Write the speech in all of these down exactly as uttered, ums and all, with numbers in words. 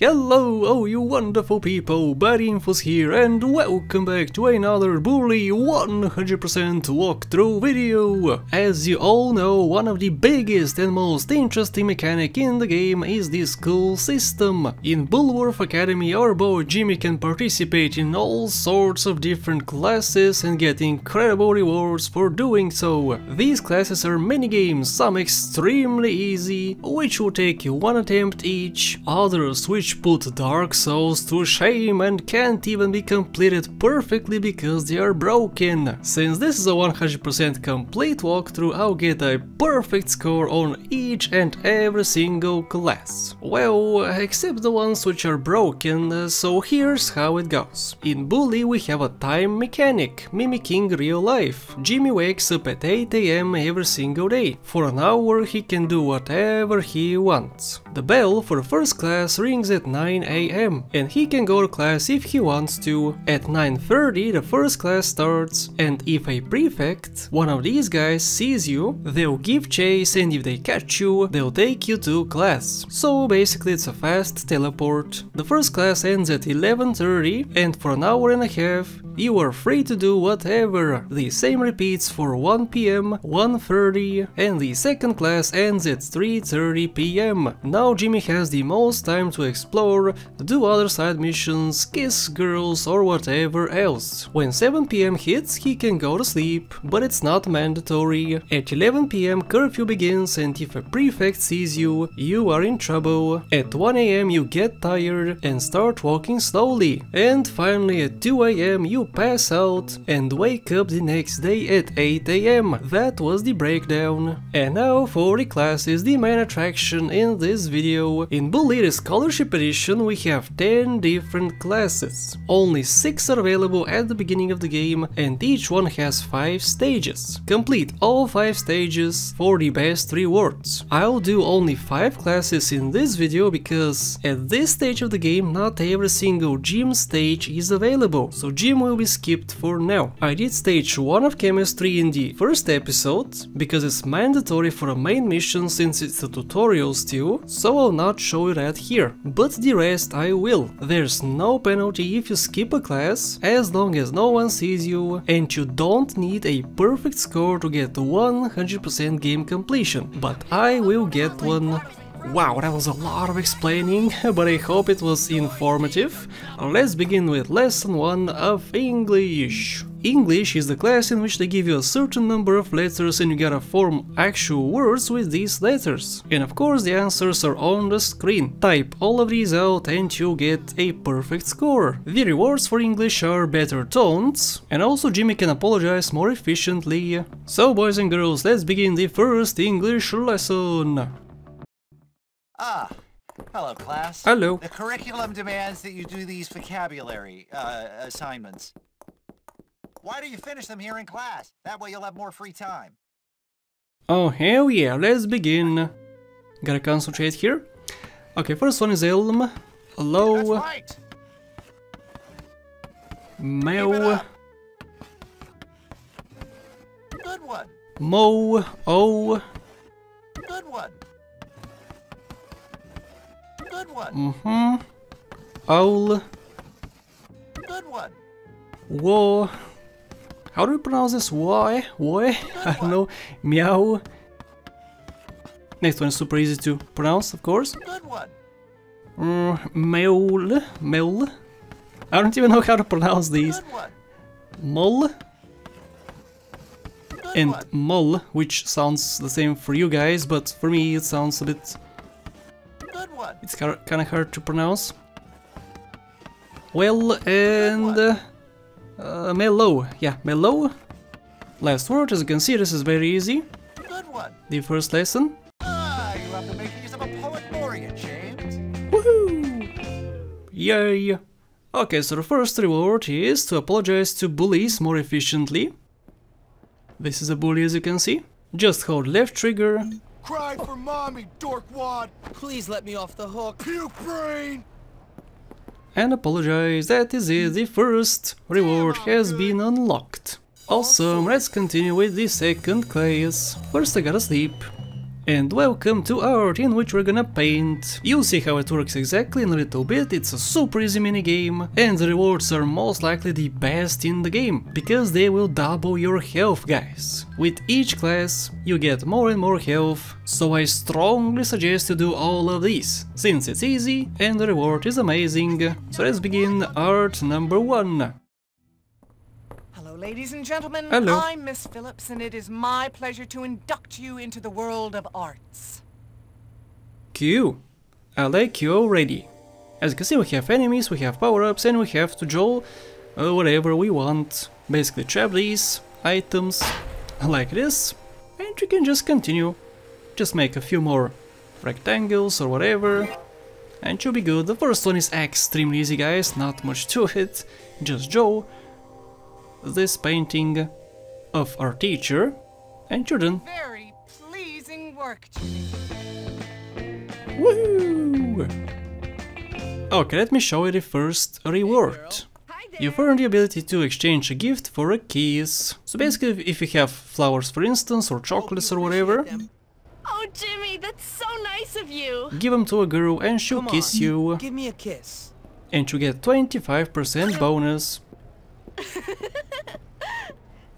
Hello, oh you wonderful people, BadInfos here, and welcome back to another Bully one hundred percent walkthrough video! As you all know, one of the biggest and most interesting mechanic in the game is the school system. In Bullworth Academy, our boy Jimmy can participate in all sorts of different classes and get incredible rewards for doing so. These classes are minigames, some extremely easy, which will take you one attempt each, others which which put Dark Souls to shame and can't even be completed perfectly because they are broken. Since this is a one hundred percent complete walkthrough, I'll get a perfect score on each and every single class. Well, except the ones which are broken, so here's how it goes. In Bully we have a time mechanic, mimicking real life. Jimmy wakes up at eight A M every single day. For an hour he can do whatever he wants. The bell for first class rings at nine A M and he can go to class if he wants to. At nine thirty the first class starts, and if a prefect, one of these guys, sees you, they'll give chase, and if they catch you, they'll take you to class. So basically it's a fast teleport. The first class ends at eleven thirty and for an hour and a half you are free to do whatever. The same repeats for one P M, one thirty, and the second class ends at three thirty P M. Now Jimmy has the most time to explore, do other side missions, kiss girls or whatever else. When seven P M hits he can go to sleep, but it's not mandatory. At eleven P M curfew begins, and if a prefect sees you, you are in trouble. At one A M you get tired and start walking slowly, and finally at two A M you pass out and wake up the next day at eight A M. That was the breakdown. And now for the classes, the main attraction in this video. In Bully The Scholarship Edition we have ten different classes. Only six are available at the beginning of the game, and each one has five stages. Complete all five stages for the best rewards. I'll do only five classes in this video because at this stage of the game not every single gym stage is available, so gym will be skipped for now. I did stage one of chemistry in the first episode because it's mandatory for a main mission since it's a tutorial still, so I'll not show it at here, but the rest I will. There's no penalty if you skip a class, as long as no one sees you, and you don't need a perfect score to get one hundred percent game completion, but I will get one. Wow, that was a lot of explaining, but I hope it was informative. Let's begin with lesson one of English. English is the class in which they give you a certain number of letters and you gotta form actual words with these letters. And of course the answers are on the screen. Type all of these out and you get a perfect score. The rewards for English are better tones, and also Jimmy can apologize more efficiently. So boys and girls, let's begin the first English lesson. Ah, hello class. Hello. The curriculum demands that you do these vocabulary uh, assignments. Why do you finish them here in class? That way you'll have more free time. Oh hell yeah, let's begin. Gotta concentrate here. Okay, first one is Elm. Hello. That's right. Mew. Good one. Mo. Oh. Good one. Good one. Mm-hmm. Owl. Good one. Whoa. How do we pronounce this? Why? Why? I don't know. Meow. Next one is super easy to pronounce, of course. Good one. Mm, meow. Meow. I don't even know how to pronounce these. Mol. And mol, which sounds the same for you guys, but for me it sounds a bit... It's kind of hard to pronounce. Well, and... Uh, uh, mellow. Yeah, mellow. Last word, as you can see, this is very easy. Good one. The first lesson. Ah, you have to make use of a poet laureate, James. Woohoo! Yay! Okay, so the first reward is to apologize to bullies more efficiently. This is a bully, as you can see. Just hold left trigger. Cry for mommy, dorkwad! Please let me off the hook. Puke brain! And apologize, that is it, the first reward has been unlocked. Awesome, let's continue with the second class. First I gotta sleep. And welcome to art, in which we're gonna paint. You'll see how it works exactly in a little bit. It's a super easy minigame, and the rewards are most likely the best in the game, because they will double your health, guys. With each class, you get more and more health, so I strongly suggest you do all of these, since it's easy and the reward is amazing. So let's begin art number one. Ladies and gentlemen, hello. I'm Miss Phillips, and it is my pleasure to induct you into the world of arts. Q. I like you already. As you can see, we have enemies, we have power-ups, and we have to draw uh, whatever we want. Basically, trap these items like this, and you can just continue. Just make a few more rectangles or whatever, and you'll be good. The first one is extremely easy, guys, not much to it, just draw this painting of our teacher, and you're done. Very pleasing work. Woo! Okay, let me show you the first reward. You've earned the ability to exchange a gift for a kiss. So basically, if you have flowers, for instance, or chocolates or whatever, oh Jimmy, that's so nice of you. Give them to a girl, and she'll kiss you. Give me a kiss, and you get twenty-five percent bonus.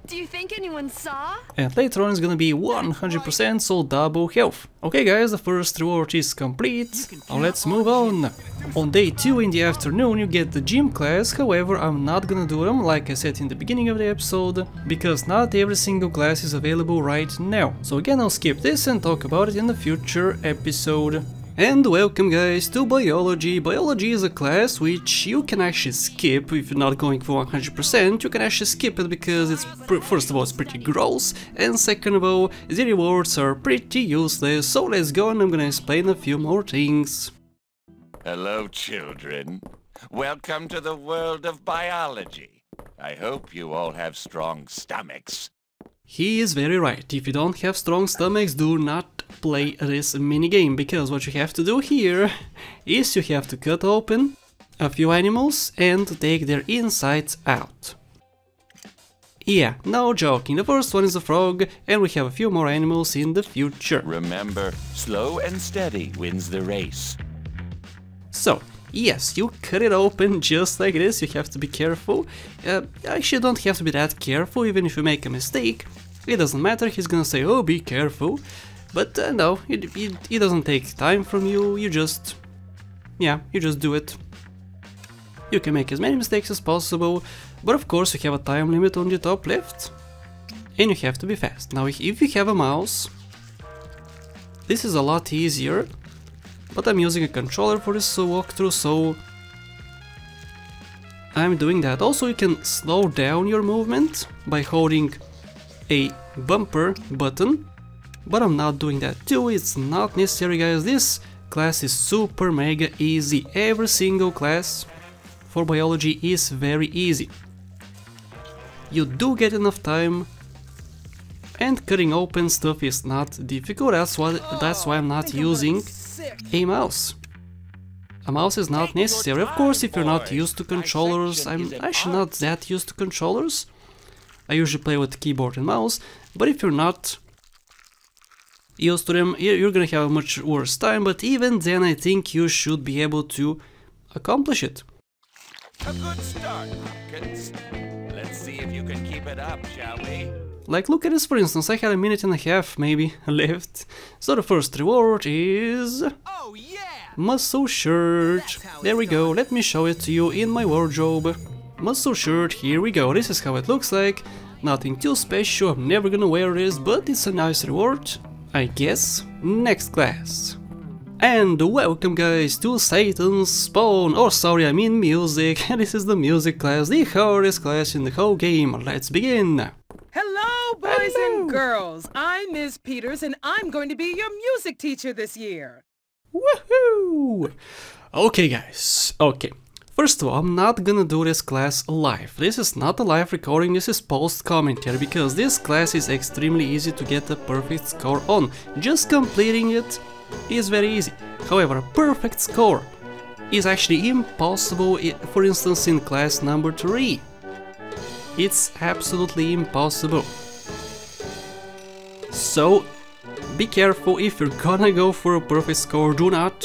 Do you think anyone saw? And later on it's gonna be one hundred percent, so double health. Okay guys, the first reward is complete. Now let's move on. On day two in the afternoon you get the gym class. However, I'm not gonna do them like I said in the beginning of the episode, because not every single class is available right now. So again, I'll skip this and talk about it in the future episode. And welcome guys to biology. Biology is a class which you can actually skip if you're not going for one hundred percent. You can actually skip it because it's first of all it's pretty gross, and second of all the rewards are pretty useless. So let's go, and I'm gonna explain a few more things. Hello children, welcome to the world of biology. I hope you all have strong stomachs. He is very right. If you don't have strong stomachs, do not play this minigame, because what you have to do here is you have to cut open a few animals and take their insides out. Yeah, no joking, the first one is a frog, and we have a few more animals in the future. Remember, slow and steady wins the race. So, yes, you cut it open just like this, you have to be careful. Uh, actually, you don't have to be that careful, even if you make a mistake. It doesn't matter, he's gonna say, oh, be careful. But uh, no, it, it, it doesn't take time from you, you just, yeah, you just do it. You can make as many mistakes as possible, but of course you have a time limit on the top left, and you have to be fast. Now if you have a mouse, this is a lot easier, but I'm using a controller for this walkthrough, so I'm doing that. Also you can slow down your movement by holding a bumper button. But I'm not doing that too, it's not necessary guys, this class is super mega easy. Every single class for biology is very easy. You do get enough time, and cutting open stuff is not difficult, that's why, that's why I'm not using a mouse. A mouse is not necessary, of course if you're not used to controllers. I'm actually not that used to controllers, I usually play with keyboard and mouse, but if you're not used to them, you're gonna have a much worse time, but even then I think you should be able to accomplish it. A good start, Hopkins. Let's see if you can keep it up, shall we? Like look at this for instance, I had a minute and a half maybe left. So the first reward is... oh, yeah! Muscle shirt. There we go, let me show it to you in my wardrobe. Muscle shirt, here we go, this is how it looks like. Nothing too special, I'm never gonna wear this, but it's a nice reward, I guess. Next class. And welcome guys to Satan's Spawn. Oh sorry, I mean music. This is the music class, the hardest class in the whole game. Let's begin. Hello boys Hello. and girls, I'm Miz Peters, and I'm going to be your music teacher this year. Woohoo! Okay guys, okay. First of all, I'm not gonna do this class live. This is not a live recording, this is post-commentary, because this class is extremely easy to get a perfect score on. Just completing it is very easy. However, a perfect score is actually impossible, for instance in class number three. It's absolutely impossible. So, be careful if you're gonna go for a perfect score, do not.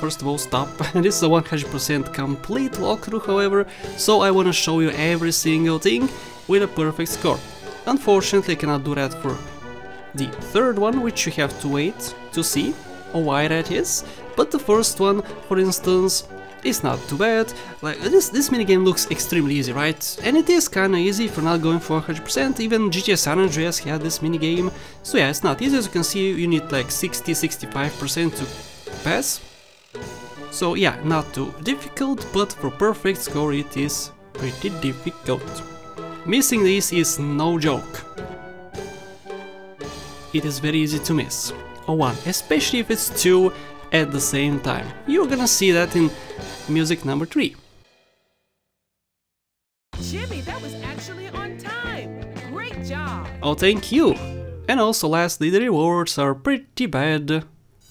First of all, stop. This is a one hundred percent complete walkthrough, however, so I wanna show you every single thing with a perfect score. Unfortunately, I cannot do that for the third one, which you have to wait to see why that is, but the first one, for instance, is not too bad. Like this, this minigame looks extremely easy, right? And it is kinda easy if you're not going for one hundred percent, even G T A San Andreas had this minigame, so yeah, it's not easy. As you can see, you need like sixty to sixty-five percent to pass. So yeah, not too difficult, but for perfect score it is pretty difficult. Missing this is no joke. It is very easy to miss a one, especially if it's two at the same time. You're gonna see that in music number three. Jimmy, that was actually on time. Great job. Oh, thank you. And also lastly, the rewards are pretty bad.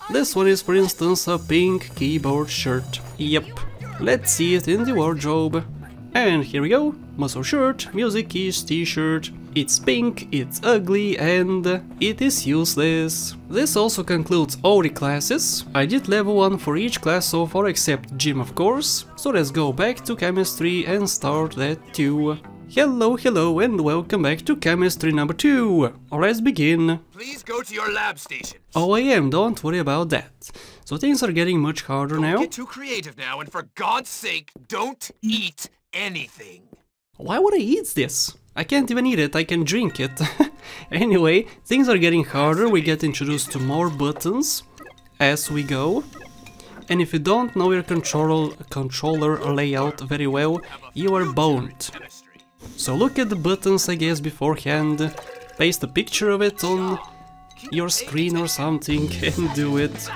This one is, for instance, a pink keyboard shirt. Yep. Let's see it in the wardrobe. And here we go. Muscle shirt, music keys, t-shirt. It's pink, it's ugly, and it is useless. This also concludes all the classes. I did level one for each class so far, except gym, of course. So let's go back to chemistry and start that too. Hello, hello, and welcome back to chemistry number two. Let's begin. Please go to your lab station. Oh, I am. Don't worry about that. So things are getting much harder now. Don't get too creative now, and for God's sake, don't eat anything. Why would I eat this? I can't even eat it. I can drink it. Anyway, things are getting harder. We get introduced to more buttons as we go. And if you don't know your control controller layout very well, you are boned. So look at the buttons, I guess, beforehand, paste a picture of it on your screen or something and do it.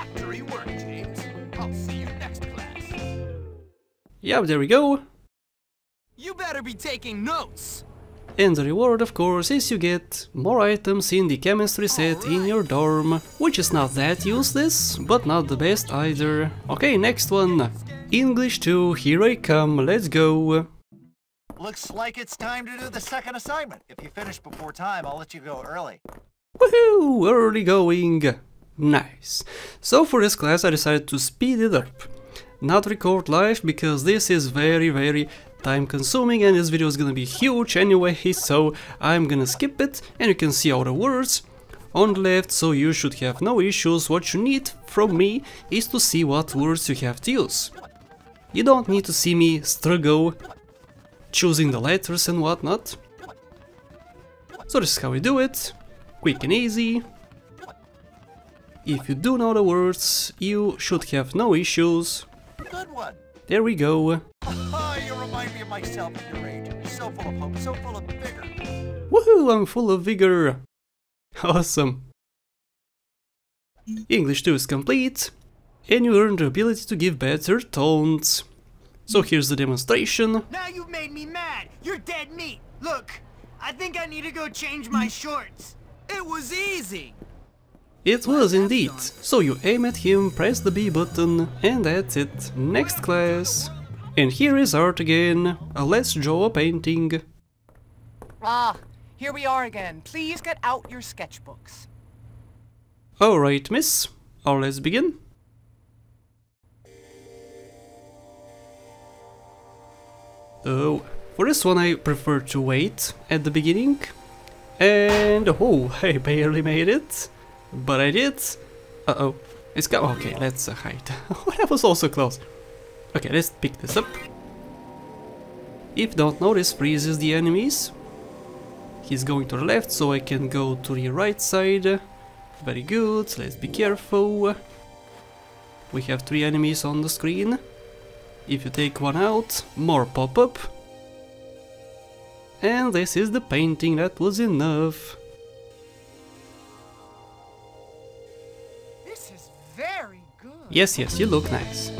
Yeah, there we go. You better be taking notes. And the reward, of course, is you get more items in the chemistry set in your dorm, which is not that useless, but not the best either. Okay, next one. English two, here I come, let's go. Looks like it's time to do the second assignment. If you finish before time, I'll let you go early. Woohoo! Early going. Nice. So for this class I decided to speed it up. Not record live because this is very very time consuming and this video is gonna be huge anyway, so I'm gonna skip it. And you can see all the words on the left, so you should have no issues. What you need from me is to see what words you have to use. You don't need to see me struggle choosing the letters and whatnot. So this is how we do it, quick and easy. If you do know the words, you should have no issues. Good one. There we go. Oh, you remind me of myself at your age. So full of hope, so full of vigor. Woohoo, I'm full of vigor. Awesome. English two is complete, and you earn the ability to give better tones. So here's the demonstration. Now you've made me mad. You're dead meat. Look, I think I need to go change my shorts. It was easy. It was indeed. So you aim at him, press the B button, and that's it. Next class. And here is art again. Let's draw a painting. Ah, here we are again. Please get out your sketchbooks. All right, miss. Or let's begin. Oh, for this one I prefer to wait at the beginning. And oh, I barely made it, but I did. Uh oh, it's got okay. Let's uh, hide. That was also close. Okay, let's pick this up. If you don't notice, freezes the enemies. He's going to the left, so I can go to the right side. Very good. Let's be careful. We have three enemies on the screen. If you take one out, more pop-up. And this is the painting, that was enough. This is very good. Yes, yes, you look nice.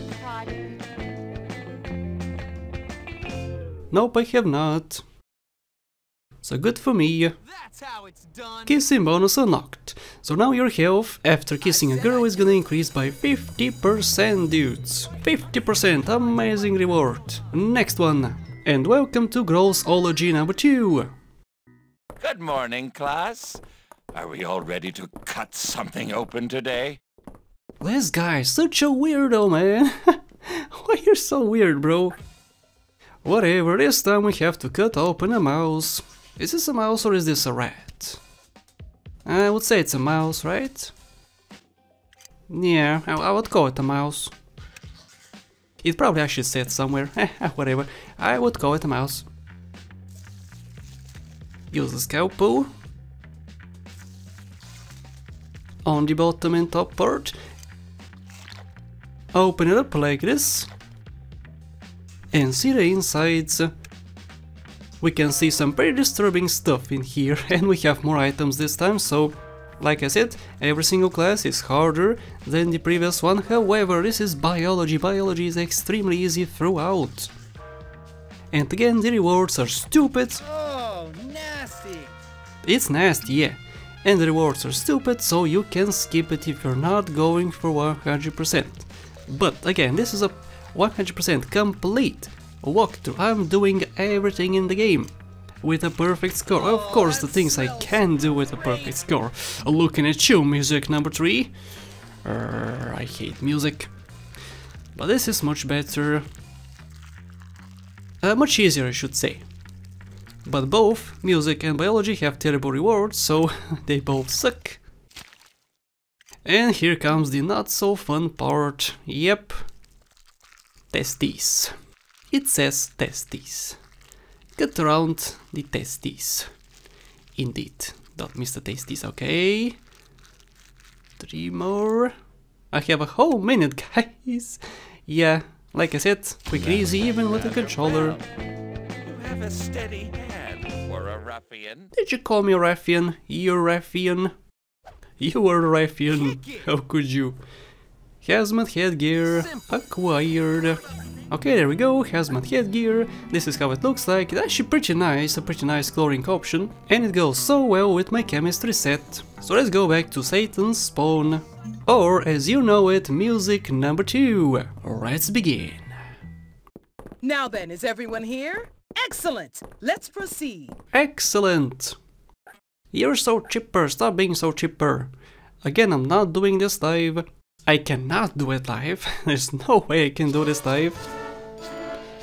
Nope, I have not. So good for me. That's how it's done. Kissing bonus unlocked. So now your health after kissing a girl is gonna increase by fifty percent, dudes. fifty percent, amazing reward. Next one. And welcome to Grossology number two. Good morning, class. Are we all ready to cut something open today? This guy is such a weirdo, man. Why you're so weird, bro? Whatever, this time we have to cut open a mouse. Is this a mouse or is this a rat? I would say it's a mouse, right? Yeah, I, I would call it a mouse. It probably actually said somewhere, whatever. I would call it a mouse. Use the scalpel. On the bottom and top part. Open it up like this. And see the insides. We can see some pretty disturbing stuff in here, and we have more items this time, so like I said, every single class is harder than the previous one. However, this is biology. Biology is extremely easy throughout. And again, the rewards are stupid. Oh, nasty. It's nasty, yeah. And the rewards are stupid, so you can skip it if you're not going for one hundred percent. But again, this is a one hundred percent complete walkthrough. I'm doing everything in the game with a perfect score. Oh, of course, the things I can do with a perfect score. Looking at you, music number three. Urgh, I hate music. But this is much better. Uh, much easier, I should say. But both music and biology have terrible rewards, so they both suck. And here comes the not so fun part. Yep. Testes. It says testes. Cut around the testes. Indeed. Don't miss the testes, okay? Three more. I have a whole minute, guys. Yeah, like I said, quick and easy even with a controller. You have a steady hand for a ruffian. Did you call me a ruffian? You're a ruffian. You are a ruffian. How could you? Hazmat headgear acquired. Okay, there we go, hazmat headgear. This is how it looks like. It's actually pretty nice, a pretty nice coloring option. And it goes so well with my chemistry set. So let's go back to Satan's Spawn. Or, as you know it, music number two. Let's begin. Now then, is everyone here? Excellent! Let's proceed. Excellent! You're so chipper, stop being so chipper. Again, I'm not doing this live. I cannot do it live, there's no way I can do this live.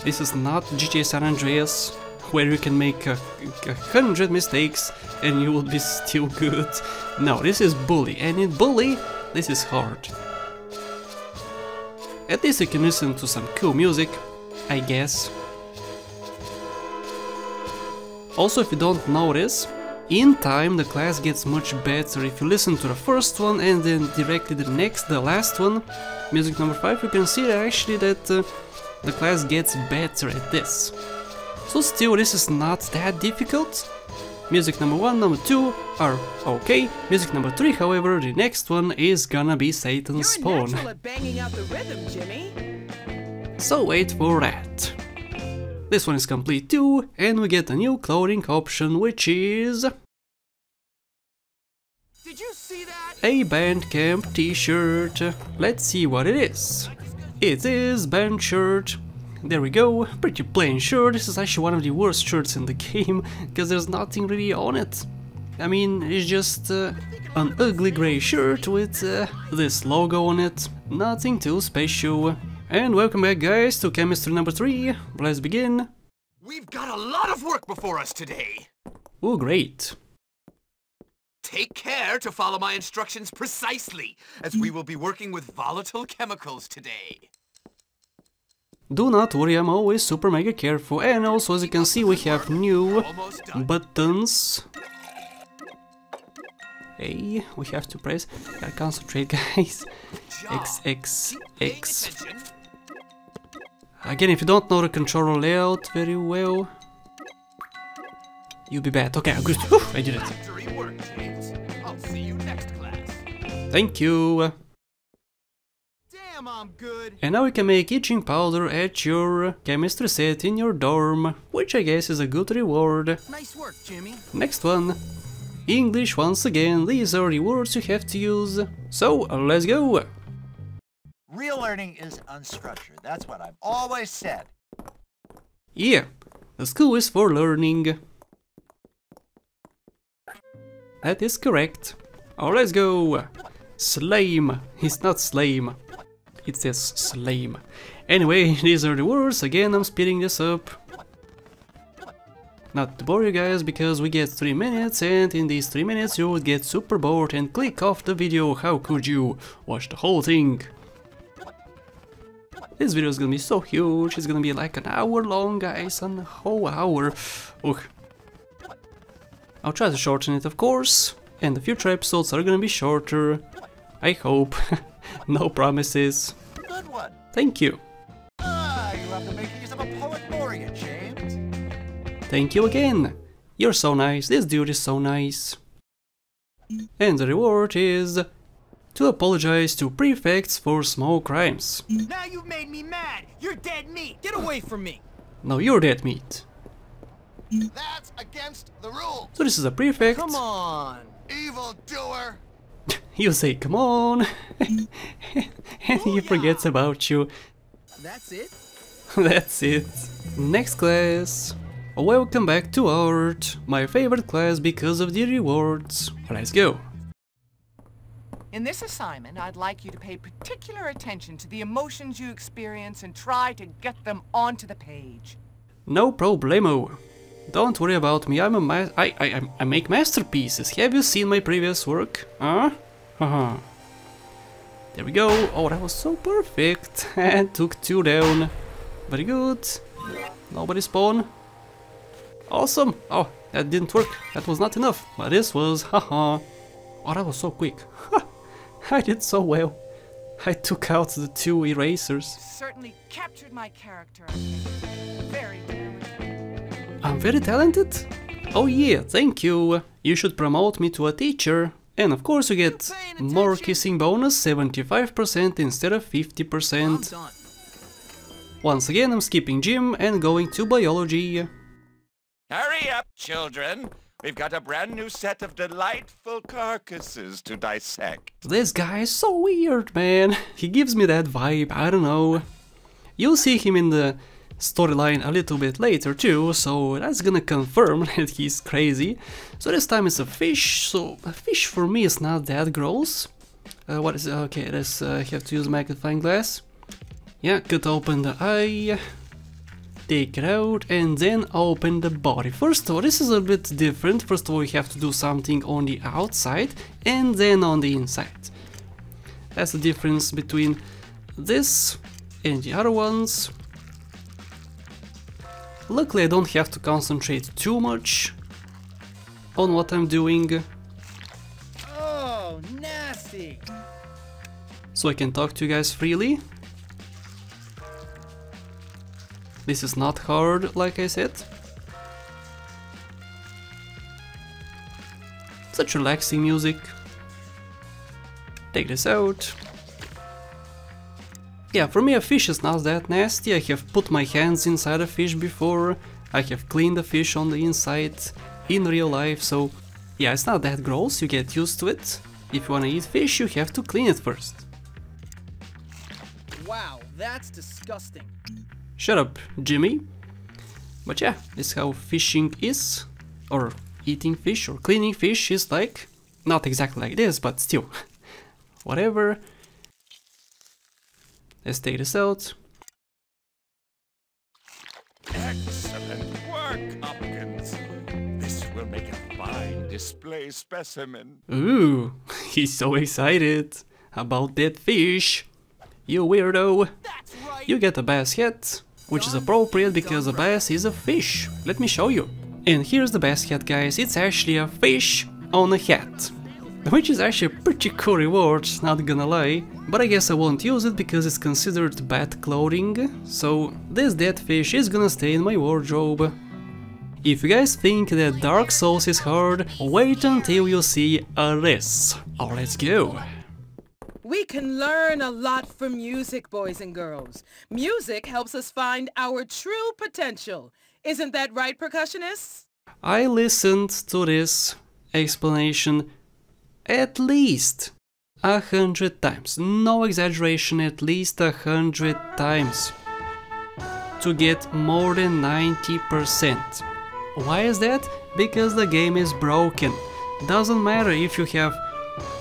This is not G T A San Andreas, where you can make a, a hundred mistakes and you will be still good. No, this is Bully, and in Bully, this is hard. At least you can listen to some cool music, I guess. Also, if you don't know this, in time, the class gets much better. If you listen to the first one and then directly the next, the last one, music number five, you can see actually that uh, the class gets better at this. So still, this is not that difficult. Music number one, number two are okay. Music number three, however, the next one is gonna be Satan's Spawn. You're natural at banging out the rhythm, Jimmy. So wait for that. This one is complete too, and we get a new clothing option, which is... Did you see that? A Bandcamp t-shirt. Let's see what it is. It is band shirt. There we go, pretty plain shirt. This is actually one of the worst shirts in the game, because there's nothing really on it. I mean, it's just uh, an ugly grey shirt with uh, this logo on it. Nothing too special. And welcome back, guys, to chemistry number three. Let's begin. We've got a lot of work before us today. Oh, great. Take care to follow my instructions precisely, as we will be working with volatile chemicals today. Do not worry, I'm always super mega careful. And also, as you can see, we have new buttons. Hey, we have to press. Gotta concentrate, guys. X, X, X. Again, if you don't know the controller layout very well, you'll be bad. Okay, I'm good. Whew, I did it. Thank you. Damn, I'm good. And now we can make itching powder at your chemistry set in your dorm, which I guess is a good reward. Nice work, Jimmy. Next one. English once again. These are the words you have to use. So, let's go. Real learning is unstructured. That's what I've always said. Yeah, the school is for learning. That is correct. Oh, let's go! Slame! It's not slame. It says slame. Anyway, these are the words. Again, I'm speeding this up. Not to bore you guys, because we get three minutes, and in these three minutes you would get super bored and click off the video. How could you? Watch the whole thing. This video is gonna be so huge, it's gonna be like an hour long, guys, an whole hour. Ugh. I'll try to shorten it, of course, and the future episodes are gonna be shorter. I hope. No promises. Good one. Thank you. Ah, you have to make use of a poet laureate, James. Thank you again. You're so nice. This dude is so nice. And the reward is to apologize to prefects for small crimes. Now you've made me mad. You're dead meat. Get away from me. No, you're dead meat. That's against the rules. So this is a prefect. Come on, evildoer. You say come on, and he forgets about you. That's it? That's it. Next class. Welcome back to art, my favorite class because of the rewards. Let's go. In this assignment, I'd like you to pay particular attention to the emotions you experience and try to get them onto the page. No problemo. Don't worry about me, I'm a ma I, I, I make masterpieces. Have you seen my previous work? Huh? Haha. There we go. Oh, that was so perfect. And took two down. Very good. Nobody spawn. Awesome. Oh, that didn't work. That was not enough. But this was. Haha. Oh, that was so quick. I did so well. I took out the two erasers. You certainly captured my character. Very good. I'm very talented? Oh yeah, thank you. You should promote me to a teacher. And of course you get more kissing bonus, seventy-five percent instead of fifty percent. Once again, I'm skipping gym and going to biology. Hurry up, children. We've got a brand new set of delightful carcasses to dissect. This guy is so weird, man. He gives me that vibe, I don't know. You'll see him in the storyline a little bit later too, so that's gonna confirm that he's crazy. So this time it's a fish, so a fish for me is not that gross. Uh, what is it? Okay, let's uh, have to use magnifying glass. Yeah, cut open the eye, take it out, and then open the body. First of all, this is a bit different. First of all, you have to do something on the outside and then on the inside. That's the difference between this and the other ones. Luckily I don't have to concentrate too much on what I'm doing. Oh, nasty. So I can talk to you guys freely. This is not hard, like I said. Such relaxing music. Take this out. Yeah, for me a fish is not that nasty. I have put my hands inside a fish before. I have cleaned a fish on the inside in real life, so yeah, it's not that gross, you get used to it. If you wanna eat fish, you have to clean it first. Wow, that's disgusting. Shut up, Jimmy. But yeah, this is how fishing is. Or eating fish or cleaning fish is like. Not exactly like this, but still. Whatever. Let's take this out. Excellent work, Hopkins. This will make a fine display specimen. Ooh, he's so excited about that fish. You weirdo. That's right. You get a bass hat, which is appropriate because a bass is a fish. Let me show you. And here's the bass hat, guys. It's actually a fish on a hat. Which is actually a pretty cool reward, not gonna lie. But I guess I won't use it because it's considered bad clothing. So this dead fish is gonna stay in my wardrobe. If you guys think that Dark Souls is hard, wait until you see Aris. Oh, let's go. We can learn a lot from music, boys and girls. Music helps us find our true potential. Isn't that right, percussionists? I listened to this explanation at least a hundred times, no exaggeration, at least a hundred times to get more than ninety percent. Why is that? Because the game is broken. Doesn't matter if you have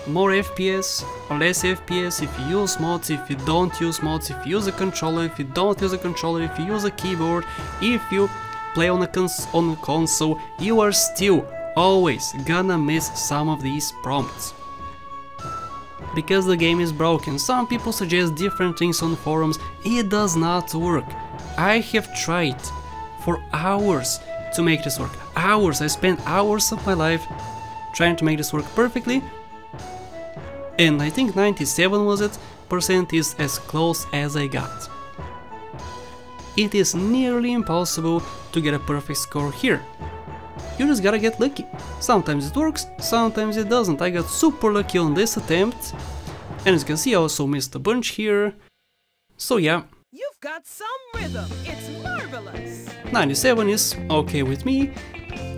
more F P S or less F P S, if you use mods, if you don't use mods, if you use a controller, if you don't use a controller, if you use a keyboard, if you play on a, cons on a console, you are still always gonna miss some of these prompts. Because the game is broken, some people suggest different things on forums, it does not work. I have tried for hours to make this work, hours, I spent hours of my life trying to make this work perfectly, and I think ninety-seven was it, percent is as close as I got. It is nearly impossible to get a perfect score here. You just gotta get lucky. Sometimes it works, sometimes it doesn't. I got super lucky on this attempt, and as you can see I also missed a bunch here, so yeah. You've got some rhythm. It's marvelous. ninety-seven is okay with me.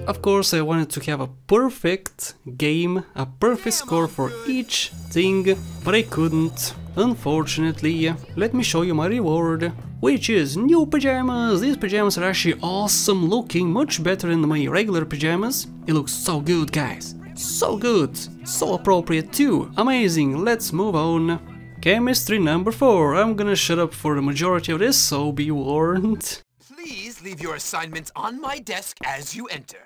Of course I wanted to have a perfect game, a perfect score for each thing, but I couldn't, unfortunately. Let me show you my reward, which is new pajamas. These pajamas are actually awesome looking, much better than my regular pajamas. It looks so good, guys, so good, so appropriate too, amazing. Let's move on. Chemistry number four. I'm gonna shut up for the majority of this, so be warned. Please leave your assignments on my desk as you enter.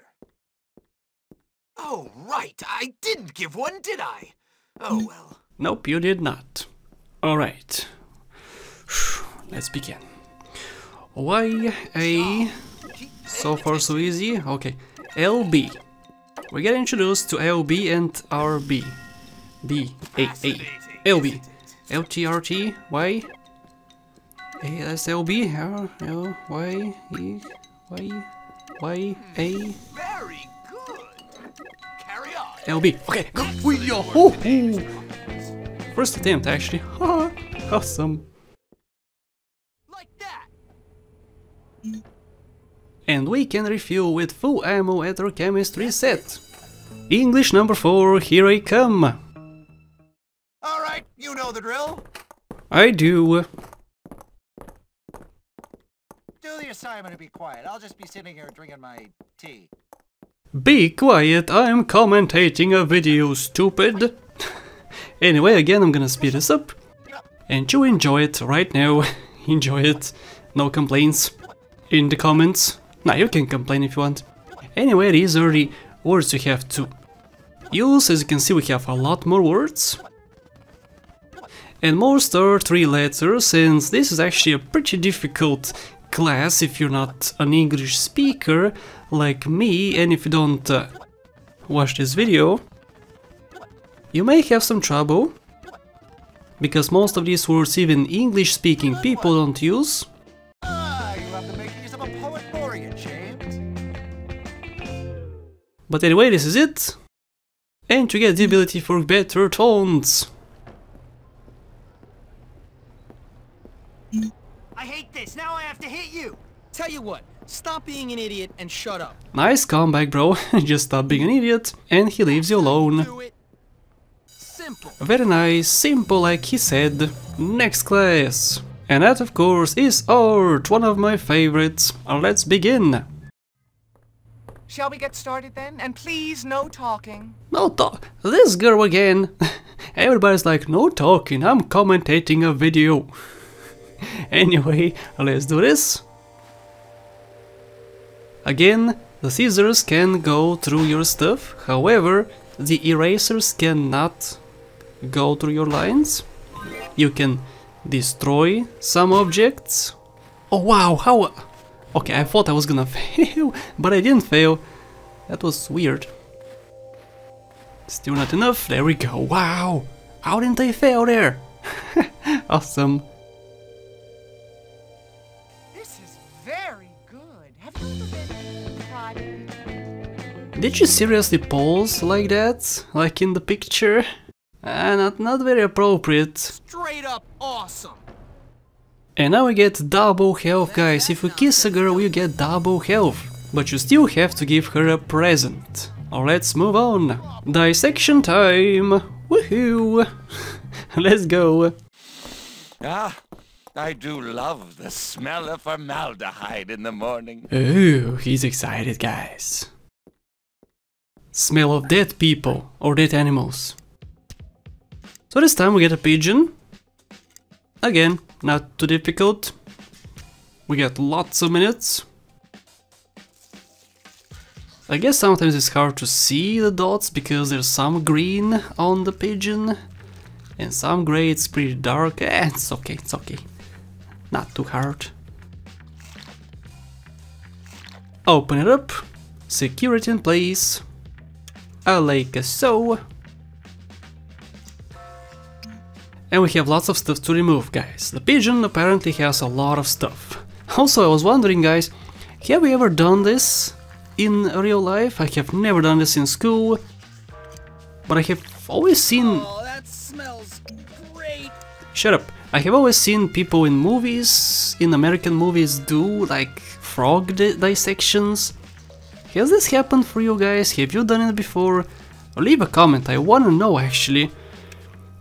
Oh, right, I didn't give one, did I? Oh, well. Nope, you did not. Alright. Let's begin. Y, A, so far so easy, okay. L, B. We get introduced to L, B and R, B. B, A, A, L, B. L, T, R, T, Y. A, that's L, B, R, L, Y, E, Y, Y, A. Very good. Carry on. L, B. Okay. We, yo, oh, oh. First attempt, actually. Awesome. Like that. And we can refuel with full ammo at our chemistry set. English number four, here I come. All right, you know the drill. I do. Do the assignment and be quiet. I'll just be sitting here drinking my tea. Be quiet. I'm commentating a video, stupid. Anyway, again, I'm gonna speed this up, and you enjoy it right now. Enjoy it. No complaints in the comments. Nah, you can complain if you want. Anyway, these are the words you have to use. As you can see, we have a lot more words. And most are three letters, since this is actually a pretty difficult class if you're not an English speaker like me, and if you don't uh, watch this video, you may have some trouble, because most of these words even English-speaking people don't use. Ah, you have to make use of a poet laureate, James. But anyway, this is it, and to get the ability for better tones. I hate this. Now I have to hit you. Tell you what, stop being an idiot and shut up. Nice comeback, bro. Just stop being an idiot, and he leaves you alone. Very nice, simple like he said. Next class. And that of course is art, one of my favorites. Let's begin. Shall we get started then? And please, no talking. No talk. This girl again. Everybody's like, no talking, I'm commentating a video. Anyway, let's do this. Again, the scissors can go through your stuff, however, the erasers cannot go through your lines. You can destroy some objects. Oh wow, how... Okay, I thought I was gonna fail, but I didn't fail. That was weird. Still not enough, there we go, wow! How didn't I fail there? Awesome. This is very good. Have you ever been... Did you seriously pause like that? Like in the picture? Uh, not, not very appropriate. Straight up awesome. And now we get double health, guys. If you kiss a girl, you get double health. But you still have to give her a present. Or let's move on. Dissection time. Woohoo! Let's go. Ah, I do love the smell of formaldehyde in the morning. Ooh, he's excited, guys. smell of dead people or dead animals. So this time we get a pigeon. Again, not too difficult. We get lots of minutes. I guess sometimes it's hard to see the dots because there's some green on the pigeon and some grey, it's pretty dark. Eh, it's okay, it's okay. Not too hard. Open it up. Security in place. I like a so. And we have lots of stuff to remove, guys. The pigeon apparently has a lot of stuff. Also, I was wondering, guys, have we ever done this? In real life, I have never done this in school, but I have always seen... Oh, that smells great. Shut up. I have always seen people in movies, in American movies, do like frog di dissections. Has this happened for you guys? Have you done it before? Leave a comment, I wanna know actually.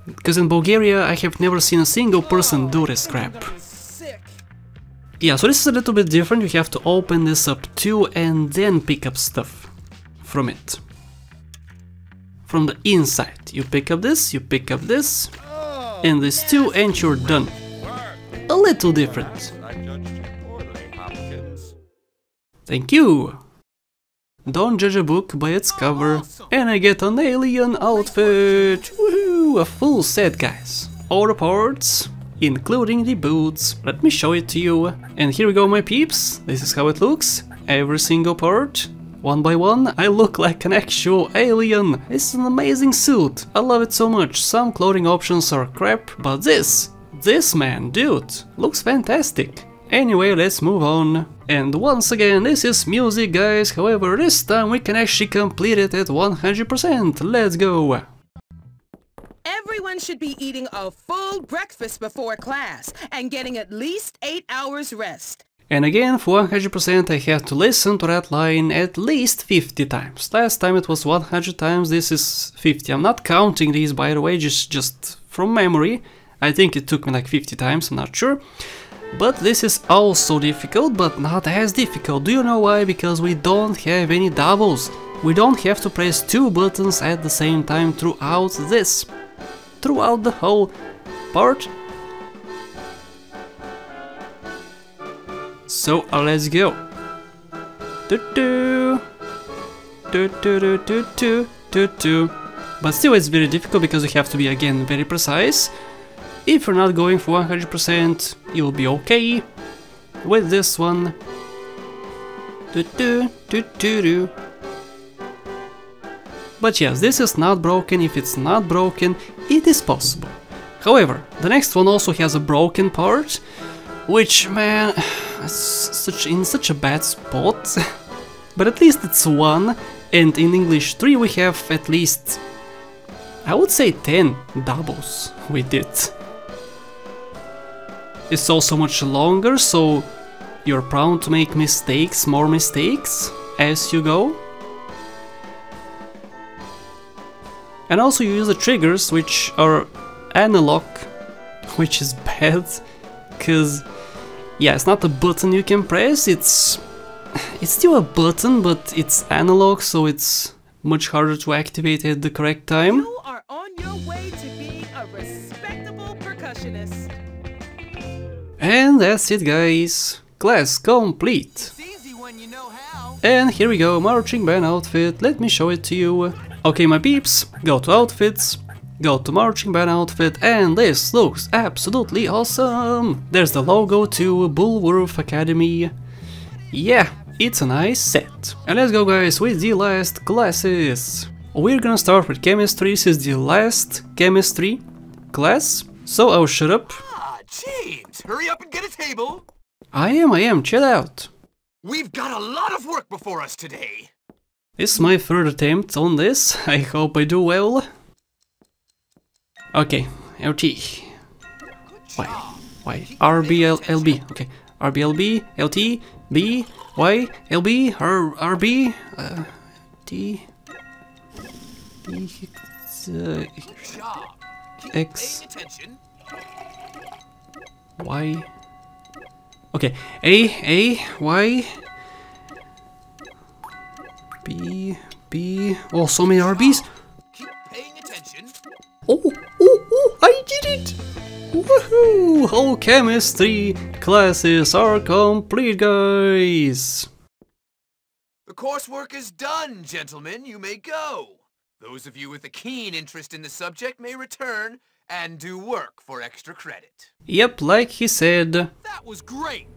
Because in Bulgaria, I have never seen a single person do this crap. Yeah, so this is a little bit different, you have to open this up too and then pick up stuff from it. From the inside. You pick up this, you pick up this, and this too, and you're done. A little different. Thank you! Don't judge a book by its cover. And I get an alien outfit! Woohoo! A full set, guys. All the parts, including the boots. Let me show it to you. And here we go, my peeps. This is how it looks. Every single part. One by one, I look like an actual alien. This is an amazing suit. I love it so much. Some clothing options are crap, but this, this man, dude, looks fantastic. Anyway, let's move on. And once again, this is music, guys. However, this time we can actually complete it at one hundred percent. Let's go. Everyone should be eating a full breakfast before class and getting at least eight hours rest. And again, for one hundred percent I had to listen to that line at least fifty times. Last time it was one hundred times, this is fifty. I'm not counting these, by the way, just, just from memory. I think it took me like fifty times, I'm not sure. But this is also difficult, but not as difficult. Do you know why? Because we don't have any doubles. We don't have to press two buttons at the same time throughout this. Throughout the whole part. So uh, let's go. Do do do do do do do do. But still, it's very difficult because you have to be again very precise. If you're not going for one hundred percent, you'll be okay with this one. Do do do do do. But yes, this is not broken. If it's not broken, it is possible. However, the next one also has a broken part, which, man, is such in such a bad spot. But at least it's one, and in English three we have at least, I would say, ten doubles we did. It's also much longer, so you're prone to make mistakes, more mistakes, as you go. And also you use the triggers, which are analog, which is bad, because, yeah, it's not a button you can press, it's it's still a button, but it's analog, so it's much harder to activate at the correct time. You are on your way to being a respectable percussionist. And that's it, guys. Class complete. It's easy when you know how. And here we go, marching band outfit, let me show it to you. Okay, my peeps, go to outfits, go to marching band outfit, and this looks absolutely awesome! There's the logo to Bullworth Academy. Yeah, it's a nice set. And let's go, guys, with the last classes. We're gonna start with chemistry. This is the last chemistry class, so I'll shut up. Ah, James, hurry up and get a table! I am, I am, chill out. We've got a lot of work before us today. This is my third attempt on this, I hope I do well. Okay, L T. Y, Y, R B L B, okay. R B L B, L T, B, Y, L B, R, RB, uh, T, B, uh, X, Y, okay, A, A, Y, B, B, R B. Oh, so many R Bs. Keep paying attention. Oh, oh, oh, I did it! Woohoo! All chemistry classes are complete, guys! The coursework is done, gentlemen. You may go. Those of you with a keen interest in the subject may return and do work for extra credit. Yep, like he said. That was great!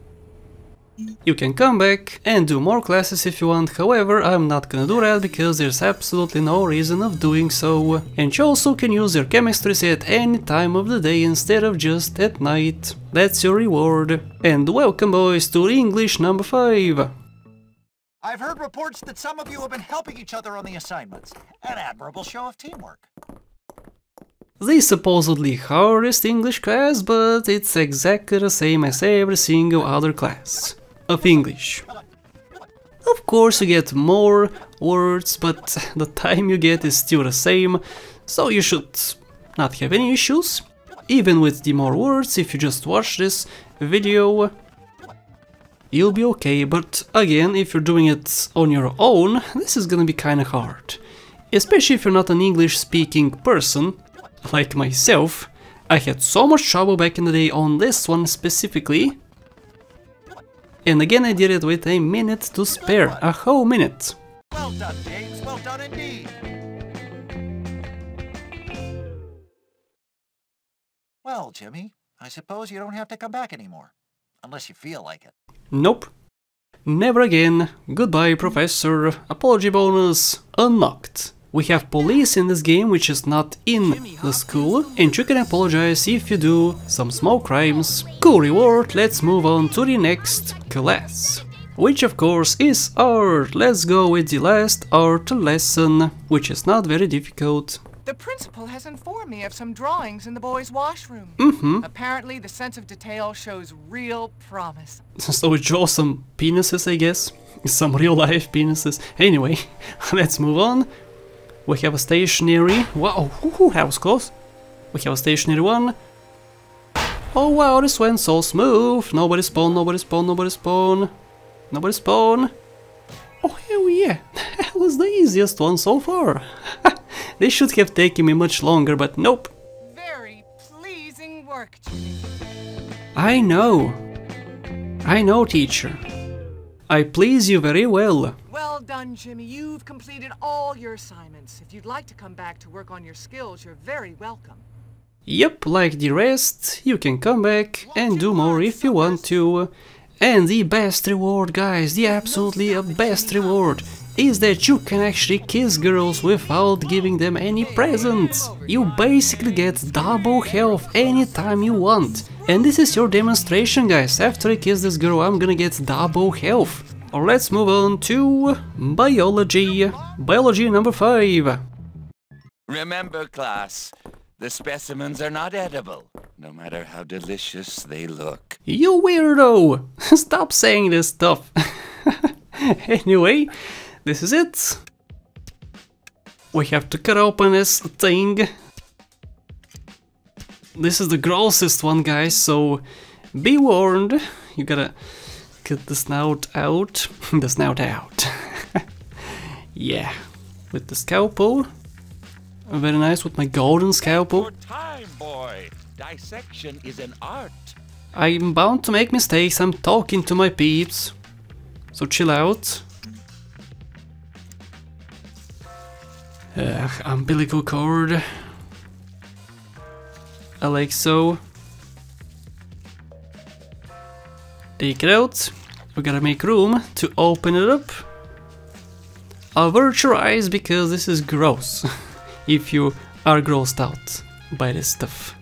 You can come back and do more classes if you want, however, I'm not gonna do that because there's absolutely no reason of doing so. And you also can use your chemistries at any time of the day instead of just at night. That's your reward. And welcome, boys, to English number five. I've heard reports that some of you have been helping each other on the assignments. An admirable show of teamwork. The supposedly hardest English class, but it's exactly the same as every single other class of English. Of course you get more words, but the time you get is still the same, so you should not have any issues, even with the more words. If you just watch this video, you'll be okay, but again, if you're doing it on your own, this is gonna be kinda hard, especially if you're not an English-speaking person, like myself. I had so much trouble back in the day on this one specifically. And again, I did it with a minute to spare, a whole minute. Well done, James. Well done indeed. Well, Jimmy, I suppose you don't have to come back anymore, unless you feel like it. Nope. Never again. Goodbye, Professor. Apology bonus unlocked. We have police in this game, which is not in the school, and you can apologize if you do some small crimes. Cool reward. Let's move on to the next class, which of course is art. Let's go with the last art lesson, which is not very difficult. The principal has informed me of some drawings in the boys' washroom. Mm-hmm. Apparently the sense of detail shows real promise. So we draw some penises, I guess. Some real life penises. Anyway, let's move on. We have a stationary. Wow, that was close. We have a stationary one. Oh wow, this went so smooth. Nobody spawn, nobody spawn, nobody spawn. Nobody spawn. Oh hell yeah, that was the easiest one so far. This should have taken me much longer, but nope. Very pleasing work, Jimmy. I know. I know, teacher. I please you very well. Well done, Jimmy. You've completed all your assignments. If you'd like to come back to work on your skills, you're very welcome. Yep, like the rest, you can come back and do more if you want to. And the best reward, guys, the absolutely best reward is that you can actually kiss girls without giving them any presents. You basically get double health anytime you want. And this is your demonstration, guys. After I kiss this girl, I'm gonna get double health. Or let's move on to biology. Biology number five. Remember, class, the specimens are not edible, no matter how delicious they look. You weirdo! Stop saying this stuff. Anyway, this is it. We have to cut open this thing. This is the grossest one, guys, so be warned. You gotta get the snout out. The snout out. Yeah. With the scalpel. Very nice with my golden scalpel. Time, boy. Dissection is an art. I'm bound to make mistakes. I'm talking to my peeps. So chill out. Uh, umbilical cord. I like so. Take it out. We gotta make room to open it up. Avert your eyes because this is gross. If you are grossed out by this stuff,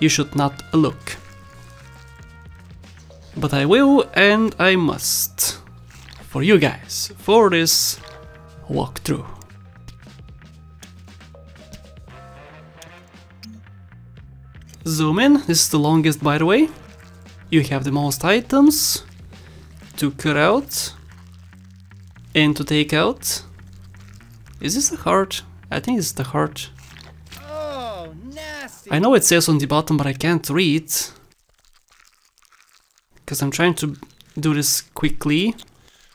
you should not look. But I will, and I must. For you guys, for this walkthrough. Zoom in. This is the longest, by the way. You have the most items to cut out and to take out. Is this the heart? I think it's the heart. Oh, nasty. I know it says on the bottom, but I can't read. Because I'm trying to do this quickly.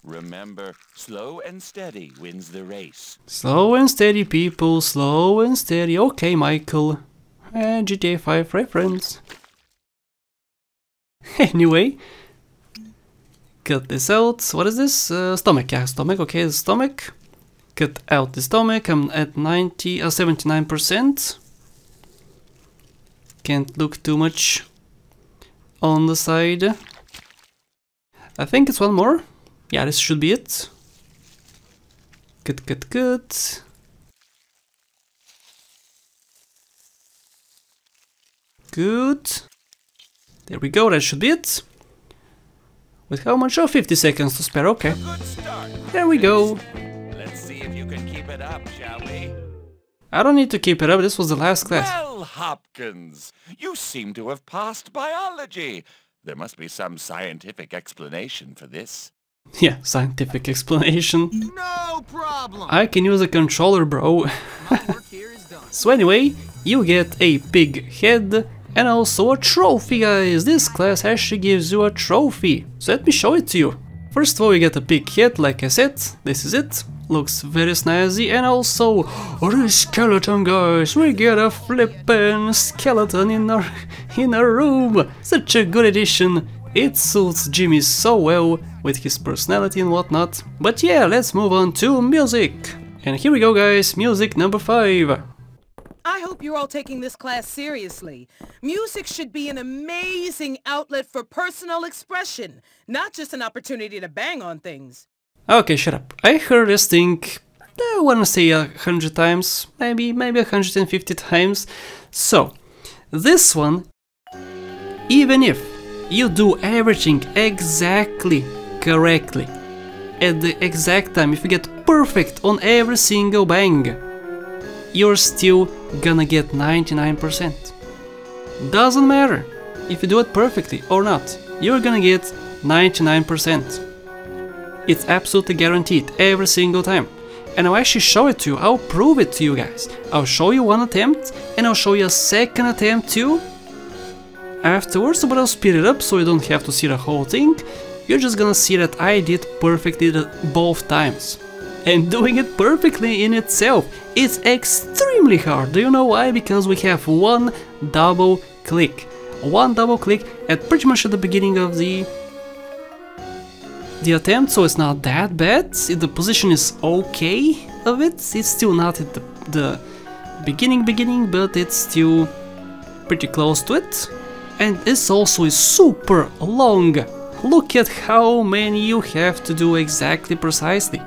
Remember, slow and steady wins the race. Slow and steady, people, slow and steady. Okay, Michael. Uh, G T A five reference. Anyway, cut this out. What is this? Uh, stomach, yeah, stomach, okay, the stomach. Cut out the stomach. I'm at ninety, uh, seventy-nine percent. Can't look too much on the side. I think it's one more. Yeah, this should be it. Cut, cut, cut. Good. There we go, that should be it. With how much? Oh, fifty seconds to spare, okay. There we go. Let's see if you can keep it up, shall we? I don't need to keep it up, this was the last class. Well, Hopkins, you seem to have passed biology. There must be some scientific explanation for this. Yeah, scientific explanation. No problem. I can use a controller, bro. So anyway, you get a pig head and also a trophy, guys. This class actually gives you a trophy. So let me show it to you. First of all, you get a pig head, like I said. This is it. Looks very snazzy. And also, a skeleton, guys. We get a flippin' skeleton in our, in our room. Such a good addition. It suits Jimmy so well, with his personality and whatnot. But yeah, let's move on to music. And here we go, guys, music number five. I hope you're all taking this class seriously. Music should be an amazing outlet for personal expression, not just an opportunity to bang on things. Okay, shut up. I heard this thing, I wanna say a hundred times, maybe, maybe a hundred fifty times. So, this one, even if you do everything exactly correctly at the exact time, if you get perfect on every single bang, you're still gonna get ninety-nine percent. Doesn't matter if you do it perfectly or not, you're gonna get ninety-nine percent. It's absolutely guaranteed every single time. And I'll actually show it to you, I'll prove it to you guys. I'll show you one attempt and I'll show you a second attempt too afterwards, but I'll speed it up so you don't have to see the whole thing. You're just gonna see that I did perfectly both times. And doing it perfectly in itself is extremely hard. Do you know why? Because we have one double click. One double click at pretty much at the beginning of the the attempt, so it's not that bad. The position is okay of it. It's still not at the, the beginning beginning, but it's still pretty close to it. And this also is super long. Look at how many you have to do exactly precisely.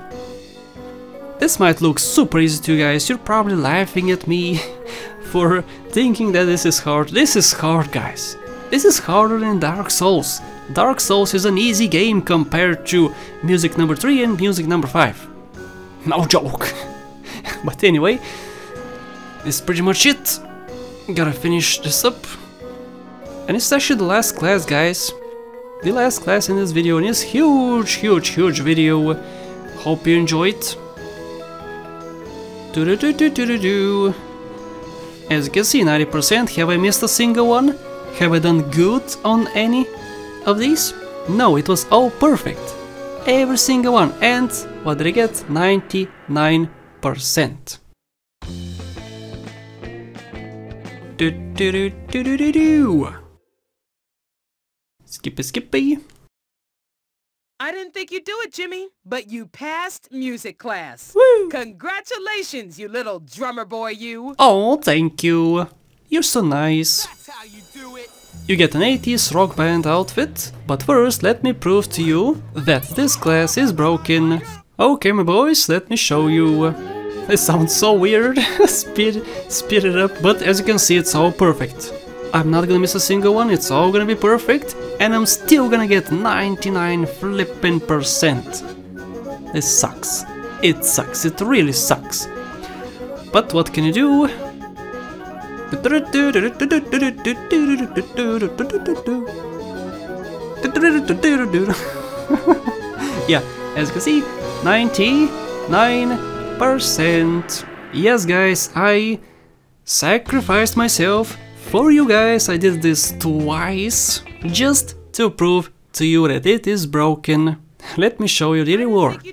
This might look super easy to you guys, you're probably laughing at me for thinking that this is hard. This is hard, guys. This is harder than Dark Souls. Dark Souls is an easy game compared to music number three and music number five. No joke. But anyway, this is pretty much it. Gotta finish this up. And it's actually the last class, guys. The last class in this video, and it's huge, huge, huge video. Hope you enjoy it. Do do do do do do do. As you can see, ninety percent. Have I missed a single one? Have I done good on any of these? No, it was all perfect. Every single one. And what did I get? ninety-nine percent. Do do do do do do do. Skippy, skippy. I didn't think you'd do it, Jimmy, but you passed music class. Woo! Congratulations, you little drummer boy, you. Oh, thank you. You're so nice. That's how you do it. You get an eighties rock band outfit, but first let me prove to you that this class is broken. Okay, my boys, let me show you. This sounds so weird. speed, speed it up, but as you can see, it's all perfect. I'm not gonna miss a single one, it's all gonna be perfect, and I'm still gonna get ninety-nine flippin percent. This sucks. It sucks, it really sucks. But what can you do? Yeah, as you can see, ninety-nine percent. Yes, guys, I sacrificed myself for you guys. I did this twice just to prove to you that it is broken. Let me show you the rewards.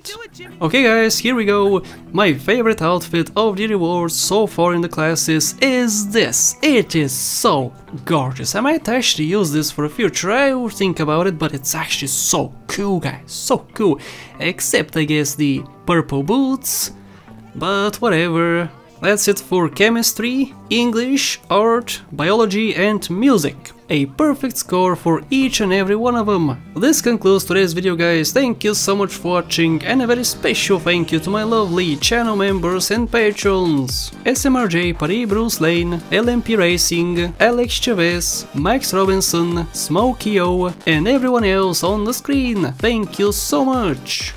Okay guys, here we go. My favorite outfit of the rewards so far in the classes is this. It is so gorgeous. I might actually use this for a future. I will think about it, but it's actually so cool guys, so cool. Except I guess the purple boots, but whatever. That's it for chemistry, English, art, biology and music. A perfect score for each and every one of them. This concludes today's video guys, thank you so much for watching and a very special thank you to my lovely channel members and patrons. S M R J, Paris Bruce Lane, L M P Racing, Alex Chavez, Max Robinson, Smokey O and everyone else on the screen. Thank you so much.